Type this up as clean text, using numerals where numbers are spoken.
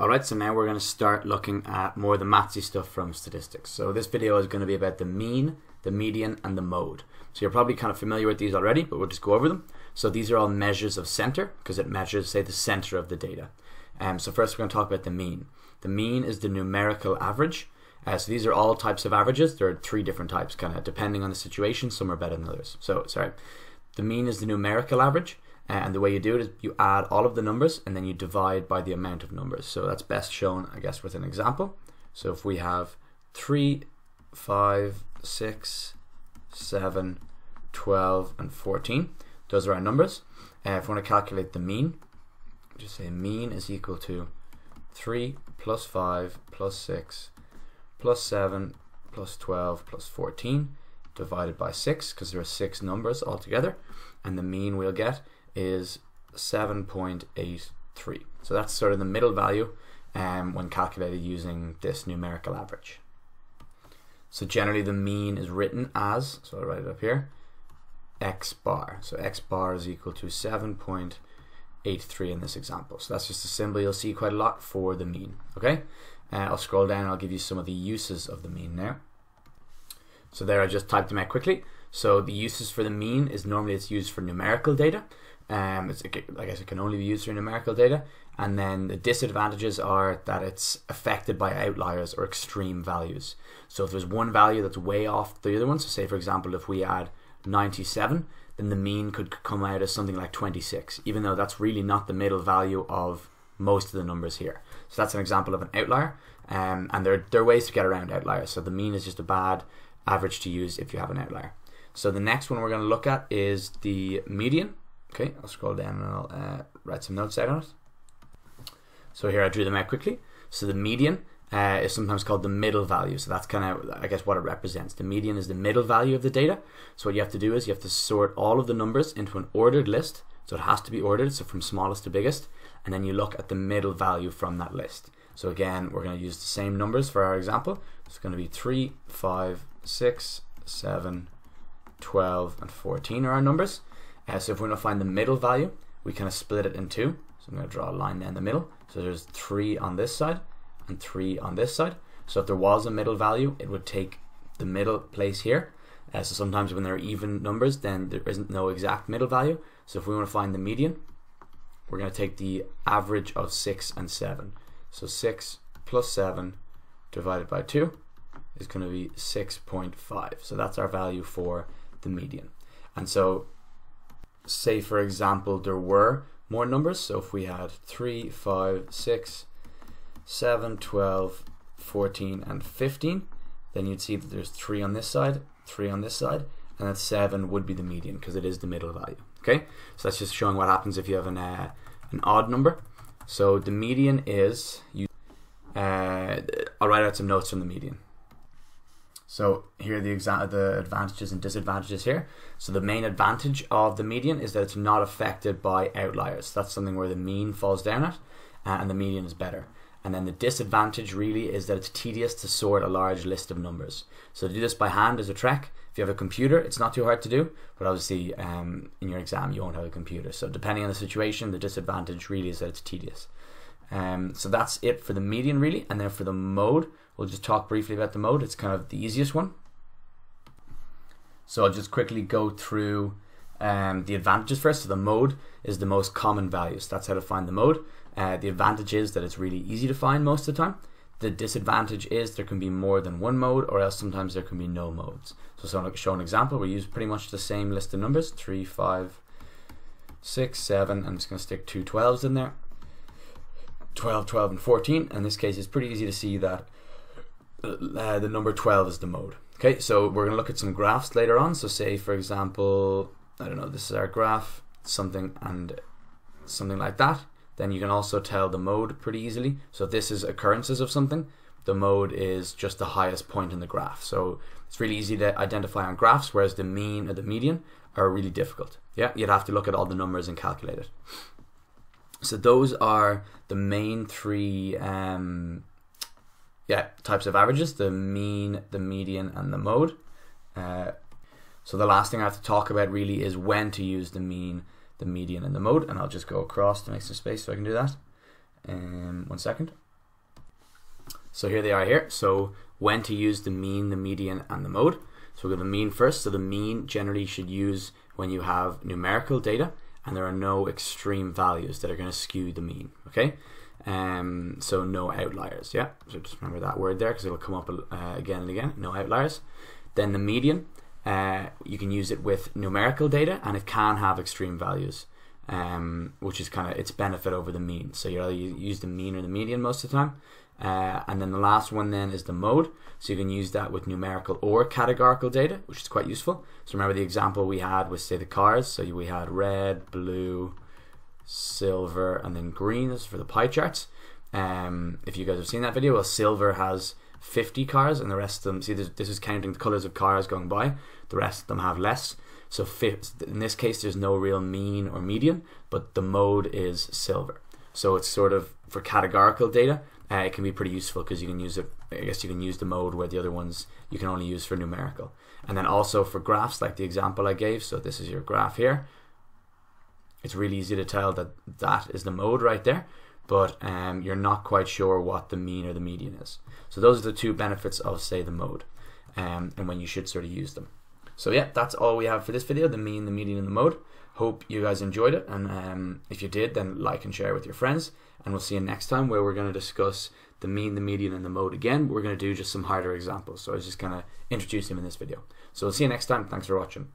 Alright, so now we're going to start looking at more of the mathsy stuff from statistics. So this video is going to be about the mean, the median, and the mode. So you're probably kind of familiar with these already, but we'll just go over them. So these are all measures of center, because it measures, say, the center of the data. So first we're going to talk about the mean. The mean is the numerical average. So these are all types of averages. There are three different types, kind of depending on the situation. Some are better than others. So, sorry. The mean is the numerical average. And the way you do it is you add all of the numbers and then you divide by the amount of numbers. So that's best shown, I guess, with an example. So if we have 3, 5, 6, 7, 12, and 14, those are our numbers. If we want to calculate the mean, just say mean is equal to 3 plus 5 plus 6 plus 7 plus 12 plus 14 divided by 6, because there are 6 numbers altogether, and the mean we'll get is 7.83. So that's sort of the middle value when calculated using this numerical average. So generally the mean is written as, so I'll write it up here, x bar. So x bar is equal to 7.83 in this example. So that's just a symbol you'll see quite a lot for the mean. Okay, I'll scroll down and I'll give you some of the uses of the mean now. So there I just typed them out quickly. So the uses for the mean is normally it's used for numerical data. I guess it can only be used for numerical data. And then the disadvantages are that it's affected by outliers or extreme values. So if there's one value that's way off the other one, so say for example if we add 97, then the mean could come out as something like 26, even though that's really not the middle value of most of the numbers here. So that's an example of an outlier. And there are ways to get around outliers. So the mean is just a bad average to use if you have an outlier. So the next one we're going to look at is the median. Okay, I'll scroll down and I'll write some notes out on it. So here I drew them out quickly. So the median is sometimes called the middle value. So that's kind of, I guess, what it represents. The median is the middle value of the data. So what you have to do is you have to sort all of the numbers into an ordered list. So it has to be ordered, so from smallest to biggest. And then you look at the middle value from that list. So again, we're going to use the same numbers for our example. It's going to be 3, 5, 6, 7, 12 and 14 are our numbers. So if we're going to find the middle value, we kind of split it in two. So I'm going to draw a line down the middle. So there's 3 on this side and 3 on this side. So if there was a middle value, it would take the middle place here. So sometimes when there are even numbers, then there isn't no exact middle value. So if we want to find the median, we're going to take the average of 6 and 7. So 6 plus 7 divided by 2 is going to be 6.5. So that's our value for the median. And so say for example there were more numbers, so if we had 3, 5, 6, 7, 12, 14 and 15, then you'd see that there's 3 on this side, 3 on this side, and that 7 would be the median because it is the middle value. Okay, so that's just showing what happens if you have an odd number. So the median is, I'll write out some notes from the median. So here are the advantages and disadvantages here. So the main advantage of the median is that it's not affected by outliers. That's something where the mean falls down at, and the median is better. And then the disadvantage really is that it's tedious to sort a large list of numbers. So to do this by hand is a trek. If you have a computer, it's not too hard to do, but obviously in your exam you won't have a computer. So depending on the situation, the disadvantage really is that it's tedious. So that's it for the median really, and then for the mode, we'll just talk briefly about the mode. It's kind of the easiest one. So I'll just quickly go through the advantages first. So the mode is the most common value, so that's how to find the mode. The advantage is that it's really easy to find most of the time. The disadvantage is there can be more than one mode, or else sometimes there can be no modes. So I'll show an example. We use pretty much the same list of numbers, 3, 5, 6, 7, I'm just going to stick two 12s in there. 12, 12 and 14. In this case it's pretty easy to see that the number 12 is the mode. Okay, so we're gonna look at some graphs later on. So say for example, I don't know, this is our graph, something and something like that. Then you can also tell the mode pretty easily. So if this is occurrences of something, the mode is just the highest point in the graph. So it's really easy to identify on graphs, whereas the mean or the median are really difficult. Yeah, you'd have to look at all the numbers and calculate it. So those are the main three types of averages, the mean, the median, and the mode. So the last thing I have to talk about really is when to use the mean, the median, and the mode, and I'll just go across to make some space so I can do that. One second. So here they are here. So when to use the mean, the median, and the mode. So we'll go to the mean first. So the mean generally you should use when you have numerical data and there are no extreme values that are going to skew the mean. Okay. So no outliers. Yeah. So just remember that word there because it'll come up again and again. No outliers. Then the median. You can use it with numerical data and it can have extreme values, which is kind of its benefit over the mean. So you either use the mean or the median most of the time. And then the last one then is the mode. So you can use that with numerical or categorical data, which is quite useful. So remember the example we had was, say, the cars. So we had red, blue, silver, and then green. This is for the pie charts. If you guys have seen that video, well, silver has 50 cars and the rest of them, see this is counting the colors of cars going by, the rest of them have less. So in this case there's no real mean or median, but the mode is silver. So it's sort of for categorical data, it can be pretty useful because you can use it, I guess you can use the mode where the other ones you can only use for numerical. And then also for graphs like the example I gave, so this is your graph here. It's really easy to tell that that is the mode right there, but you're not quite sure what the mean or the median is. So those are the two benefits of, say, the mode and when you should sort of use them. So yeah, that's all we have for this video, the mean, the median, and the mode. Hope you guys enjoyed it, and if you did, then like and share with your friends, and we'll see you next time where we're going to discuss the mean, the median, and the mode again. We're going to do just some harder examples, so I was just kind of introducing them in this video. So we'll see you next time. Thanks for watching.